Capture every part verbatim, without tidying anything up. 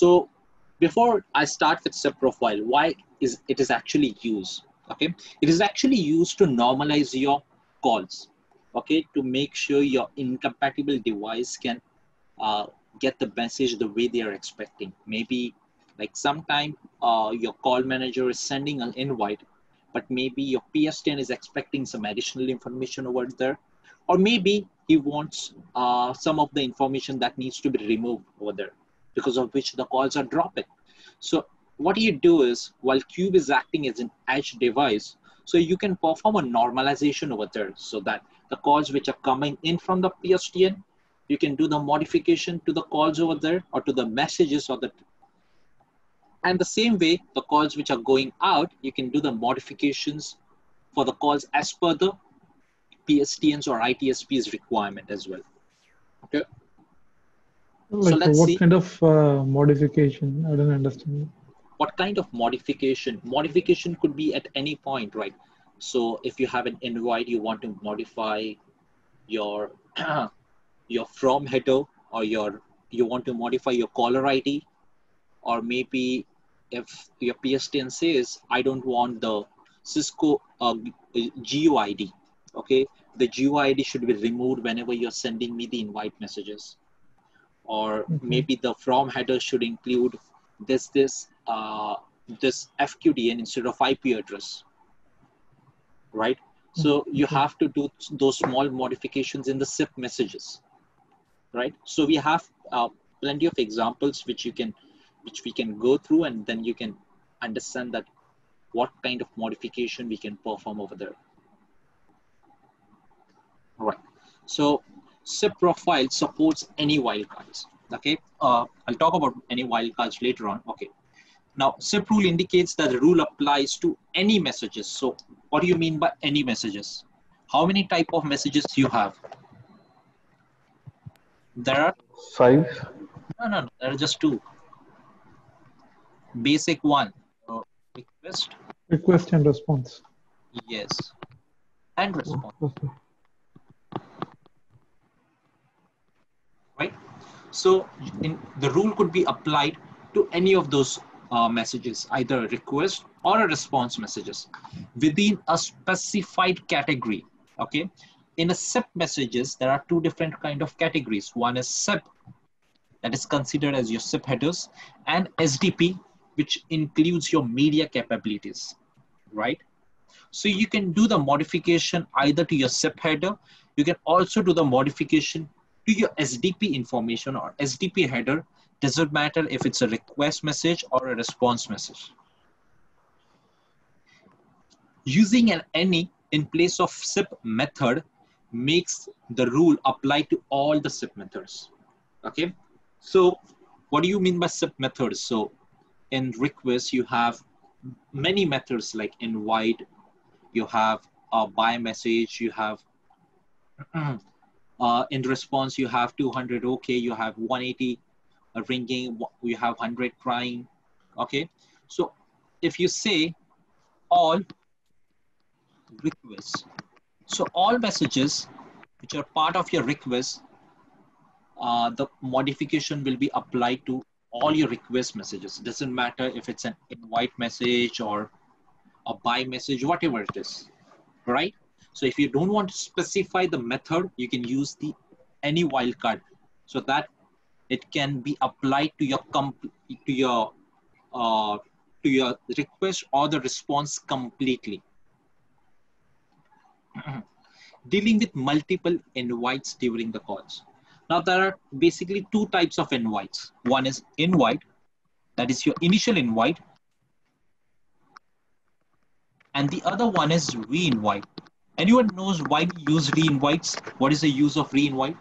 So before I start with S I P profile, why is it is actually used? Okay, it is actually used to normalize your calls. Okay, to make sure your incompatible device can uh, get the message the way they are expecting. Maybe like sometime uh, your call manager is sending an invite, but maybe your P S T N is expecting some additional information over there, or maybe he wants uh, some of the information that needs to be removed over there, because of which the calls are dropping. So what you do is, while Cube is acting as an edge device, so you can perform a normalization over there, so that the calls which are coming in from the P S T N, you can do the modification to the calls over there, or to the messages, or the, and the same way, the calls which are going out, you can do the modifications for the calls as per the P S T Ns or I T S Ps requirement as well. Okay. Like so let's what see. kind of uh, modification? I don't understand. What kind of modification? Modification could be at any point, right? So if you have an invite, you want to modify your your from header, or your you want to modify your caller I D, or maybe if your P S T N says, I don't want the Cisco uh, G U I D. Okay, the G U I D should be removed whenever you're sending me the invite messages. Or mm-hmm. maybe the from header should include this, this, uh, this F Q D N instead of I P address, right? So mm-hmm. you have to do those small modifications in the S I P messages, right? So we have uh, plenty of examples which you can, which we can go through, and then you can understand that what kind of modification we can perform over there. Right. So S I P profile supports any wildcards. Okay. Uh, I'll talk about any wildcards later on. Okay. Now S I P rule indicates that the rule applies to any messages. So what do you mean by any messages? How many type of messages you have? There are five. No, no, no. There are just two. Basic one. So request. Request and response. Yes. And response. Okay. Right? So in, the rule could be applied to any of those uh, messages, either a request or a response messages within a specified category. Okay. In a S I P messages, there are two different kind of categories. One is S I P, that is considered as your S I P headers, and S D P, which includes your media capabilities, right? So you can do the modification either to your S I P header. You can also do the modification to your S D P information or S D P header. Doesn't matter if it's a request message or a response message. Using an any in place of S I P method makes the rule apply to all the S I P methods. Okay. So what do you mean by S I P methods? So in request, you have many methods like invite, you have a by message, you have Uh, in response, you have two hundred OK, you have one eighty uh, ringing, you have one hundred crying, OK? So if you say all requests, so all messages which are part of your request, uh, the modification will be applied to all your request messages. It doesn't matter if it's an invite message or a buy message, whatever it is, right? So if you don't want to specify the method, you can use the any wildcard so that it can be applied to your to your uh, to your request or the response completely. Dealing with multiple invites during the calls. Now there are basically two types of invites. One is invite, that is your initial invite, and the other one is re-invite. Anyone knows why we use re-invites? What is the use of re-invite?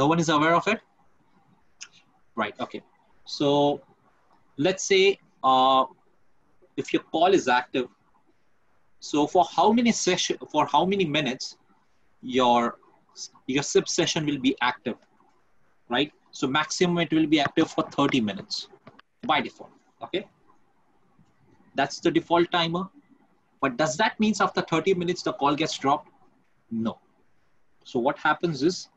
No one is aware of it? Right, okay. So let's say uh, if your call is active, so for how many session, for how many minutes your, your S I P session will be active, right? So maximum it will be active for thirty minutes by default, okay? That's the default timer. But does that mean after thirty minutes, the call gets dropped? No. So what happens is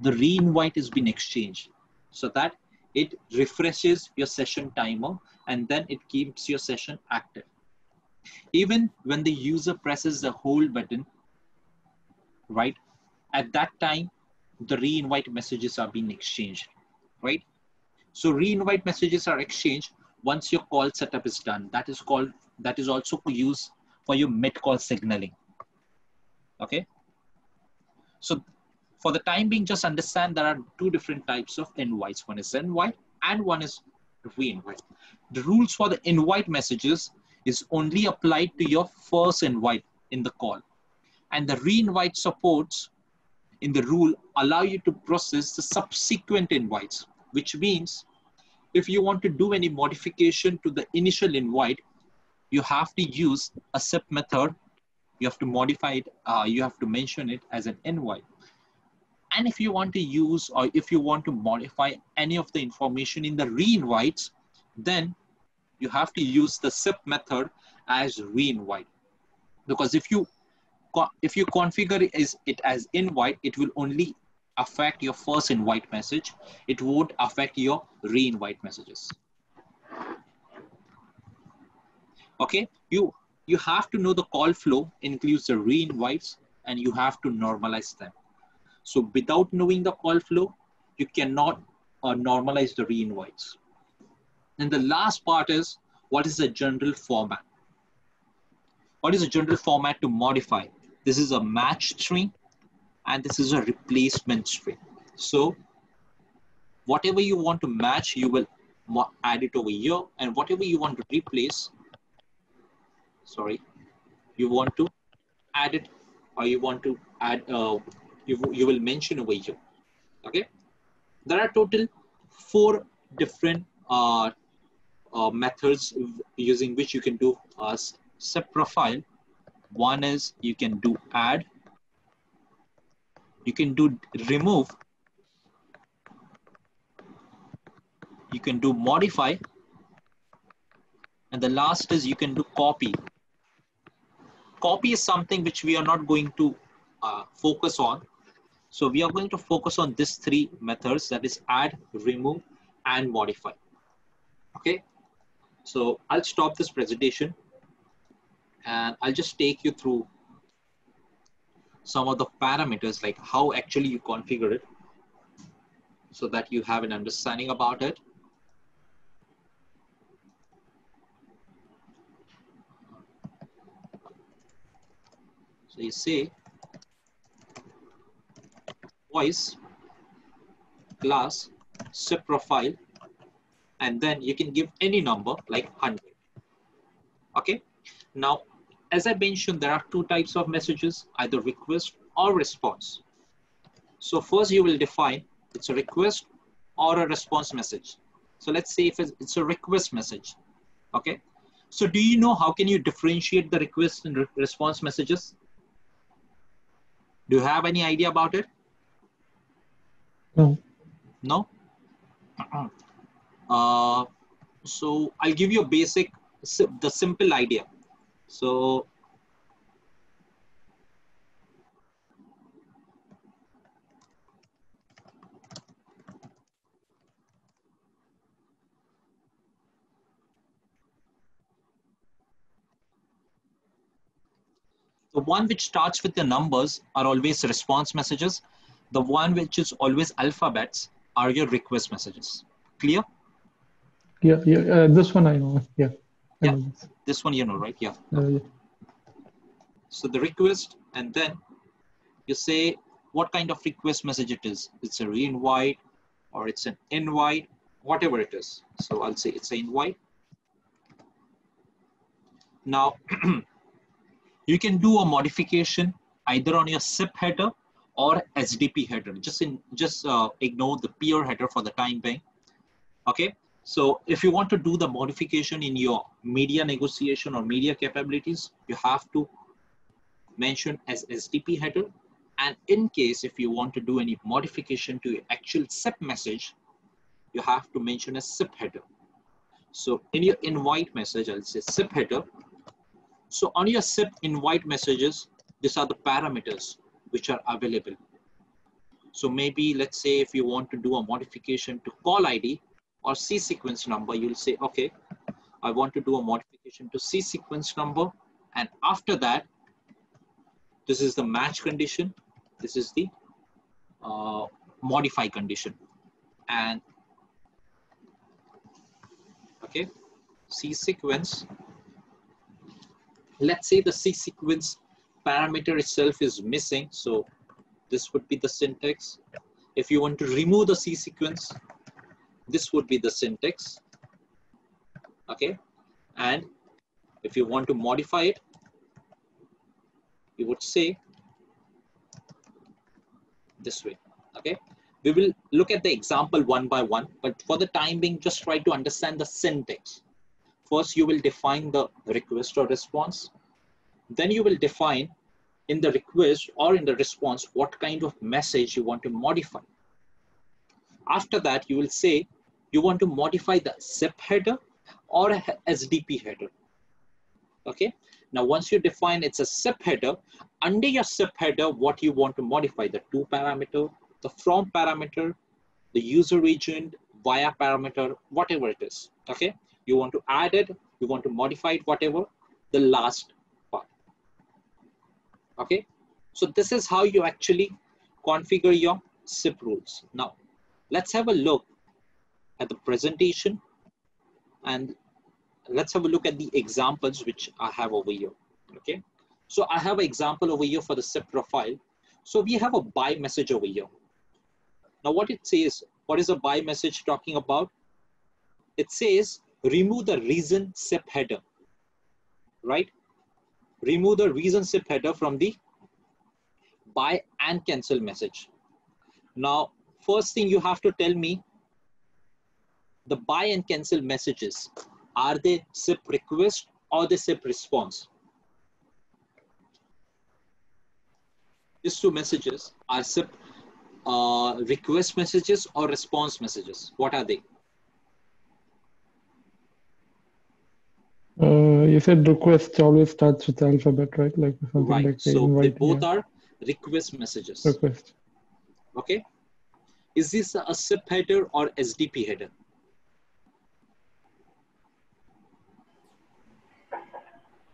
the re-invite has been exchanged so that it refreshes your session timer and then it keeps your session active. Even when the user presses the hold button, right, at that time, the re-invite messages are being exchanged, right? So re-invite messages are exchanged once your call setup is done. That is called, that is also used for your mid-call signaling, okay? So for the time being, just understand there are two different types of invites. One is invite and one is re-invite. The rules for the invite messages is only applied to your first invite in the call. And the re-invite supports in the rule allow you to process the subsequent invites, which means if you want to do any modification to the initial invite, you have to use a S I P method. You have to modify it. Uh, you have to mention it as an invite. And if you want to use or if you want to modify any of the information in the re-invites, then you have to use the S I P method as re-invite. Because if you If you configure it as invite, it will only affect your first invite message. It won't affect your re-invite messages. Okay, you, you have to know the call flow includes the re-invites and you have to normalize them. So without knowing the call flow, you cannot uh, normalize the re-invites. And the last part is, what is the general format? What is the general format to modify? This is a match string and this is a replacement string. So whatever you want to match, you will add it over here, and whatever you want to replace, sorry, you want to add it or you want to add, uh, you, you will mention over here, okay? There are total four different uh, uh, methods using which you can do uh, S I P profile. One is you can do add, you can do remove, you can do modify, and the last is you can do copy. Copy is something which we are not going to uh, focus on. So we are going to focus on these three methods, that is add, remove, and modify. Okay, so I'll stop this presentation. And I'll just take you through some of the parameters, like how actually you configure it so that you have an understanding about it. So you say voice class S I P profile, and then you can give any number like one hundred. Okay. Now, as I mentioned, there are two types of messages, either request or response. So first you will define it's a request or a response message. So let's say if it's a request message, okay? So do you know how can you differentiate the request and re response messages? Do you have any idea about it? No. No? Uh, so I'll give you a basic, the simple idea. So the one which starts with the numbers are always response messages. The one which is always alphabets are your request messages. Clear? Yeah, yeah. Uh, this one I know. Yeah. Yeah, this one, you know, right? Yeah. Uh, yeah. So the request, and then you say what kind of request message it is. It's a re-invite or it's an invite, whatever it is. So I'll say it's an invite. Now, you can do a modification either on your S I P header or S D P header. Just, in, just uh, ignore the peer header for the time being. Okay. So if you want to do the modification in your media negotiation or media capabilities, you have to mention as S D P header. And in case if you want to do any modification to your actual S I P message, you have to mention as S I P header. So in your invite message, I'll say S I P header. So on your S I P invite messages, these are the parameters which are available. So maybe let's say if you want to do a modification to call I D or C sequence number, you'll say, okay, I want to do a modification to C sequence number. And after that, this is the match condition. This is the uh, modify condition. And okay, C sequence. Let's say the C sequence parameter itself is missing. So this would be the syntax. If you want to remove the C sequence, this would be the syntax. Okay. And if you want to modify it, you would say this way. Okay. We will look at the example one by one, but for the time being, just try to understand the syntax. First, you will define the request or response. Then you will define in the request or in the response what kind of message you want to modify. After that, you will say you want to modify the S I P header or S D P header. Okay. Now, once you define it's a S I P header, under your S I P header, what you want to modify, the to parameter, the from parameter, the user agent, via parameter, whatever it is. Okay. You want to add it, you want to modify it, whatever, the last part. Okay. So this is how you actually configure your S I P rules. Now, let's have a look at the presentation and let's have a look at the examples which I have over here. Okay. So I have an example over here for the S I P profile. So we have a buy message over here. Now what it says, what is a buy message talking about? It says, remove the reason S I P header, right? Remove the reason S I P header from the buy and cancel message. Now, first thing you have to tell me, the buy and cancel messages, are they S I P request or the S I P response? These two messages are S I P uh, request messages or response messages. What are they? Uh, you said request always starts with alphabet, right? Like something right. Like so invite, they both yeah. are request messages. Request. Okay. Is this a S I P header or S D P header?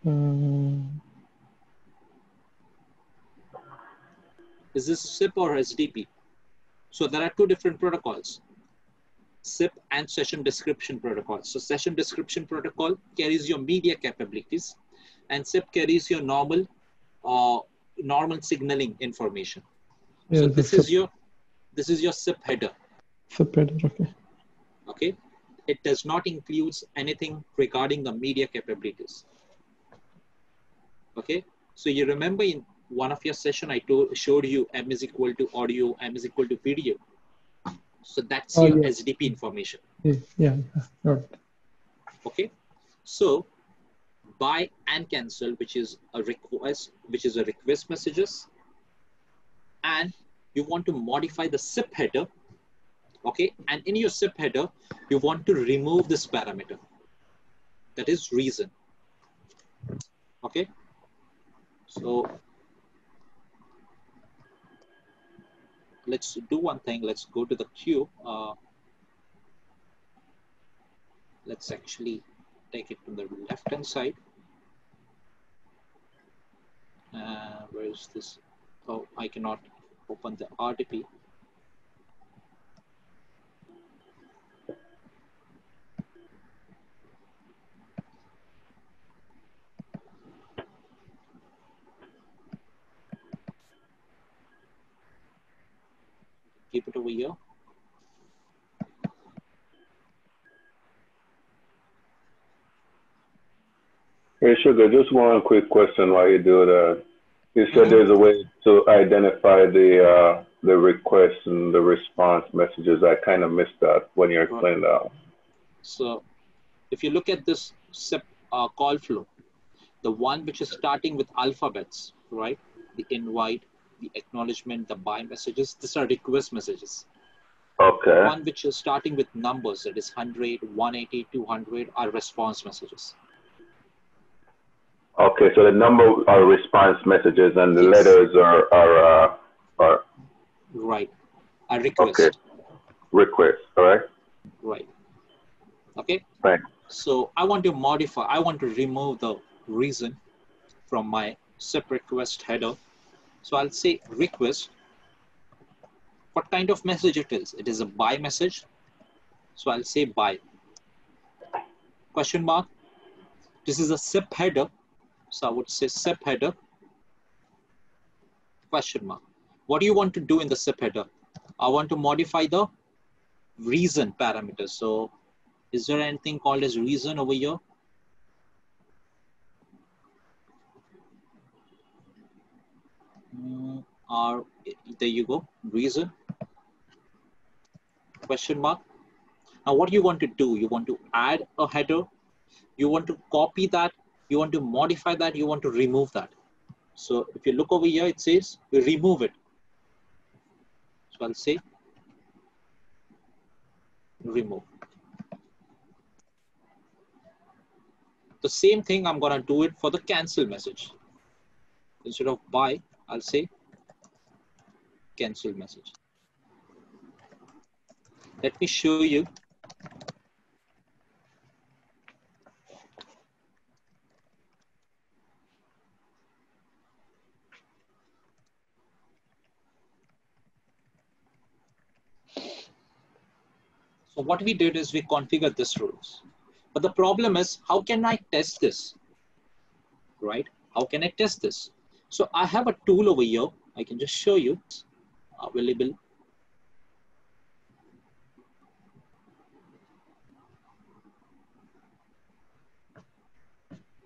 Um, Is this S I P or S D P? So there are two different protocols. S I P and session description protocol. So session description protocol carries your media capabilities and S I P carries your normal uh, normal signaling information. Yeah, so this is your this is your S I P header. S I P header, okay. Okay. It does not include anything regarding the media capabilities. Okay. So you remember in one of your session I told showed you M is equal to audio, M is equal to video. So that's oh, your yeah. S D P information. Yeah. yeah. Right. Okay. So buy and cancel, which is a request, which is a request messages. And you want to modify the S I P header. Okay. And in your S I P header, you want to remove this parameter. That is reason. Okay. So let's do one thing. Let's go to the queue. Uh, let's actually take it to the left-hand side. Uh, where is this? Oh, I cannot open the R D P. Keep it over here. Hey, Sugar, just one quick question while you do that. You said mm-hmm. there's a way to identify the uh, the request and the response messages. I kind of missed that when you explained right. that. So if you look at this S I P uh, call flow, the one which is starting with alphabets, right? The invite, the acknowledgement, the buy messages, these are request messages. Okay. The one which is starting with numbers, that is one hundred, one eighty, two hundred, are response messages. Okay, so the number are response messages and the yes. letters are, are, uh, are... Right. a request. Okay. Request, all right? Right. Okay? Right. So I want to modify, I want to remove the reason from my S I P request header. So I'll say request. What kind of message it is? It is a buy message. So I'll say buy. Question mark. This is a S I P header. So I would say S I P header. Question mark. What do you want to do in the S I P header? I want to modify the reason parameter. So is there anything called as reason over here? Mm, or, there you go, reason. Question mark. Now what do you want to do? You want to add a header. You want to copy that. You want to modify that. You want to remove that. So if you look over here, it says we remove it. So I'll say remove. The same thing I'm going to do it for the cancel message. Instead of buy, I'll say cancel message. Let me show you. So what we did is we configured this rules. But the problem is, how can I test this, right? How can I test this? So I have a tool over here. I can just show you. Available.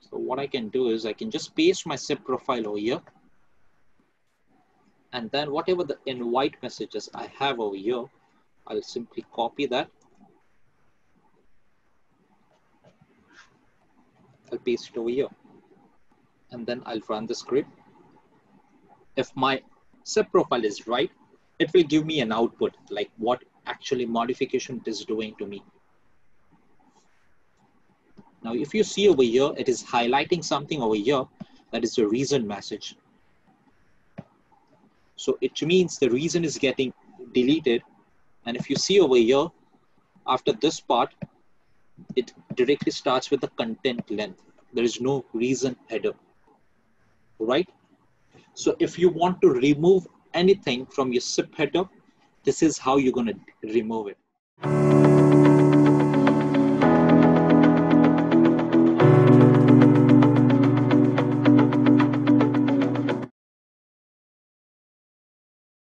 So what I can do is I can just paste my S I P profile over here. And then whatever the invite messages I have over here, I'll simply copy that. I'll paste it over here. And then I'll run the script. If my S I P profile is right, it will give me an output, like what actually modification it is doing to me. Now, if you see over here, it is highlighting something over here that is the reason message. So it means the reason is getting deleted. And if you see over here, after this part, it directly starts with the content length. There is no reason header, right? So if you want to remove anything from your S I P header, this is how you're going to remove it.